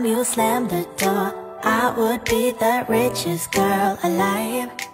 time you slammed the door, I would be the richest girl alive.